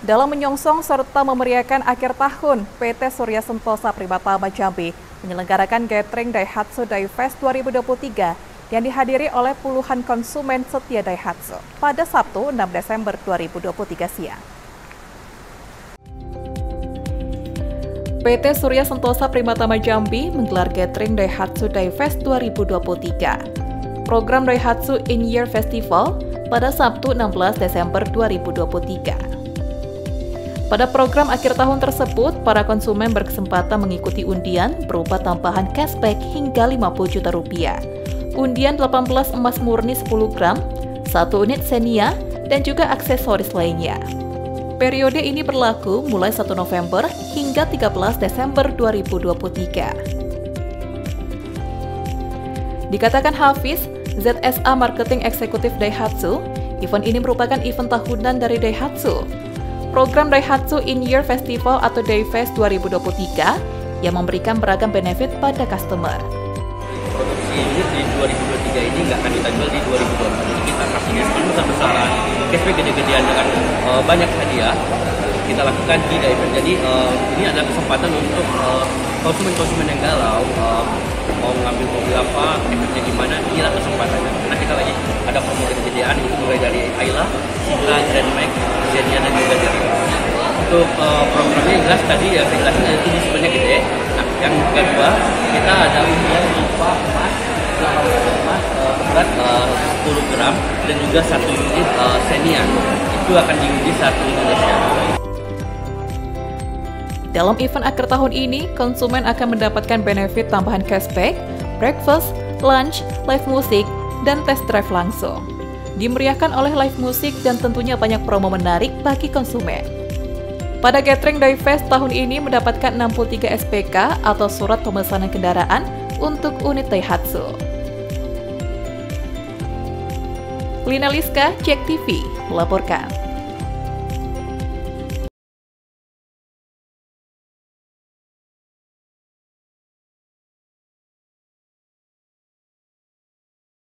Dalam menyongsong serta memeriahkan akhir tahun, PT Surya Sentosa Prima Tama Jambi menyelenggarakan gathering Daihatsu Daifest 2023 yang dihadiri oleh puluhan konsumen setia Daihatsu pada Sabtu 6 Desember 2023 siang. PT Surya Sentosa Prima Tama Jambi menggelar gathering Daihatsu Daifest 2023. Program Daihatsu In Year Festival pada Sabtu 16 Desember 2023. Pada program akhir tahun tersebut, para konsumen berkesempatan mengikuti undian berupa tambahan cashback hingga Rp50 juta, undian 18 emas murni 10 gram, 1 unit Xenia, dan juga aksesoris lainnya. Periode ini berlaku mulai 1 November hingga 13 Desember 2023. Dikatakan Hafiz, ZSA Marketing Eksekutif Daihatsu, event ini merupakan event tahunan dari Daihatsu. Program Daihatsu In Year Festival atau Daifest 2023 yang memberikan beragam benefit pada customer. Produksi ini di 2023 ini nggak akan ditanjual di 2024. Jadi kita kasih cashback besar-besaran, cashback gede-gedean dengan banyak hadiah kita lakukan di Daifest. Jadi ini adalah kesempatan untuk konsumen-konsumen yang galau mau ngambil mobil apa, efeknya gimana, inilah kesempatannya. Karena kita lagi ada promo gede-gedean itu mulai dari Ayla, Grand Max, Xenia dan juga dari untuk programnya yang jelas tadi ya penjelasan itu sebenarnya gede. Nah, yang kedua kita ada undian berupa emas, 8 berat 10 gram dan juga 1 unit Xenia. Itu akan diundi satu Indonesia. Dalam event akhir tahun ini, konsumen akan mendapatkan benefit tambahan cashback, breakfast, lunch, live music, dan test drive langsung. Dimeriahkan oleh live music dan tentunya banyak promo menarik bagi konsumen. Pada gathering Daifest tahun ini mendapatkan 63 SPK atau surat pemesanan kendaraan untuk unit Daihatsu. Lina Liska, JEK TV, melaporkan.